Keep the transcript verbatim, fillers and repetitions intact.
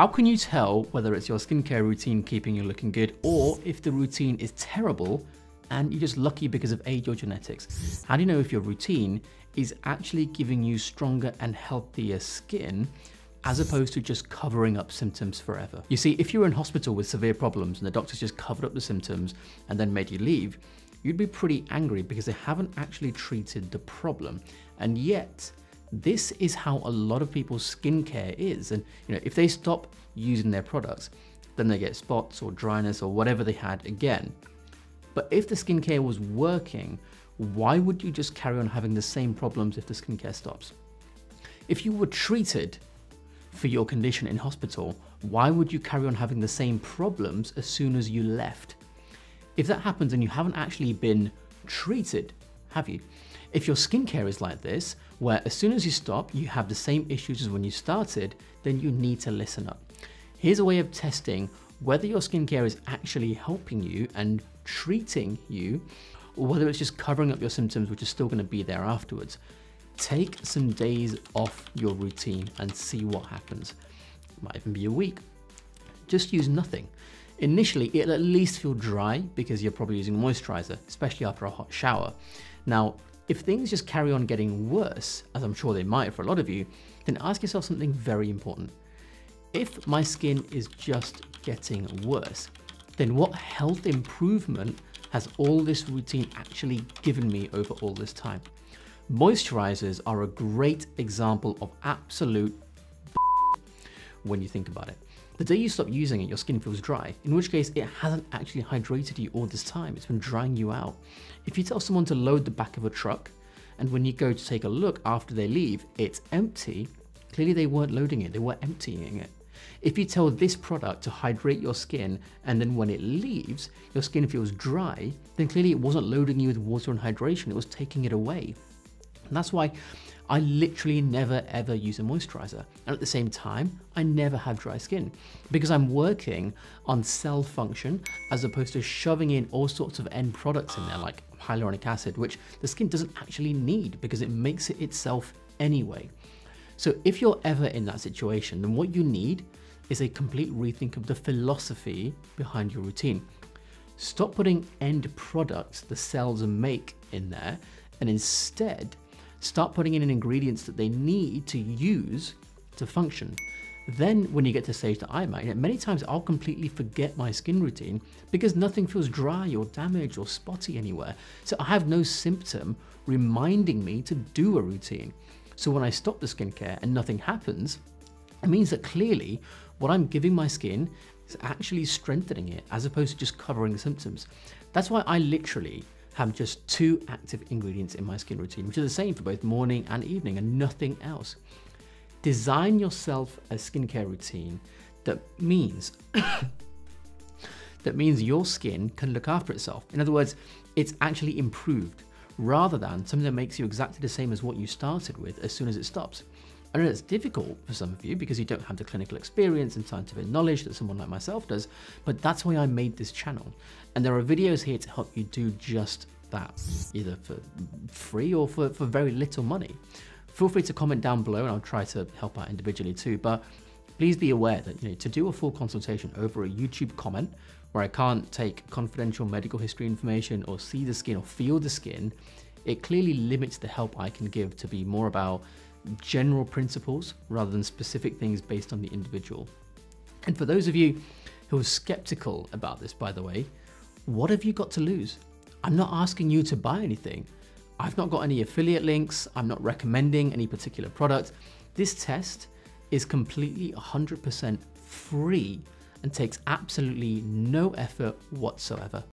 How can you tell whether it's your skincare routine keeping you looking good or if the routine is terrible and you're just lucky because of age or genetics? How do you know if your routine is actually giving you stronger and healthier skin as opposed to just covering up symptoms forever? You see, if you were in hospital with severe problems and the doctors just covered up the symptoms and then made you leave, you'd be pretty angry because they haven't actually treated the problem. And yet, this is how a lot of people's skincare is. And you know, if they stop using their products, then they get spots or dryness or whatever they had again. But if the skincare was working, why would you just carry on having the same problems if the skincare stops? If you were treated for your condition in hospital, why would you carry on having the same problems as soon as you left? If that happens and you haven't actually been treated, have you? If your skincare is like this, where as soon as you stop, you have the same issues as when you started, then you need to listen up. Here's a way of testing whether your skincare is actually helping you and treating you, or whether it's just covering up your symptoms, which are still going to be there afterwards. Take some days off your routine and see what happens. It might even be a week. Just use nothing. Initially, it'll at least feel dry because you're probably using moisturizer, especially after a hot shower. Now, if things just carry on getting worse, as I'm sure they might for a lot of you, then ask yourself something very important. If my skin is just getting worse, then what health improvement has all this routine actually given me over all this time? Moisturizers are a great example of absolute when you think about it. The day you stop using it, your skin feels dry, in which case it hasn't actually hydrated you all this time. It's been drying you out. If you tell someone to load the back of a truck, and when you go to take a look after they leave, it's empty, clearly they weren't loading it, they were emptying it. If you tell this product to hydrate your skin, and then when it leaves, your skin feels dry, then clearly it wasn't loading you with water and hydration, it was taking it away. And that's why I literally never ever use a moisturizer. And at the same time, I never have dry skin because I'm working on cell function as opposed to shoving in all sorts of end products in there like hyaluronic acid, which the skin doesn't actually need because it makes it itself anyway. So if you're ever in that situation, then what you need is a complete rethink of the philosophy behind your routine. Stop putting end products the cells make in there and instead, start putting in ingredients that they need to use to function. Then when you get to stage that I'm at, many times I'll completely forget my skin routine because nothing feels dry or damaged or spotty anywhere. So I have no symptom reminding me to do a routine. So when I stop the skincare and nothing happens, it means that clearly what I'm giving my skin is actually strengthening it as opposed to just covering the symptoms. That's why I literally have just two active ingredients in my skin routine, which are the same for both morning and evening and nothing else. Design yourself a skincare routine that means that means your skin can look after itself. In other words, it's actually improved rather than something that makes you exactly the same as what you started with as soon as it stops. I know it's difficult for some of you because you don't have the clinical experience and scientific knowledge that someone like myself does, but that's why I made this channel. And there are videos here to help you do just that, either for free or for, for very little money. Feel free to comment down below and I'll try to help out individually too, but please be aware that you know to do a full consultation over a YouTube comment where I can't take confidential medical history information or see the skin or feel the skin, it clearly limits the help I can give to be more about general principles rather than specific things based on the individual. And for those of you who are skeptical about this, by the way, what have you got to lose? I'm not asking you to buy anything. I've not got any affiliate links. I'm not recommending any particular product. This test is completely one hundred percent free and takes absolutely no effort whatsoever.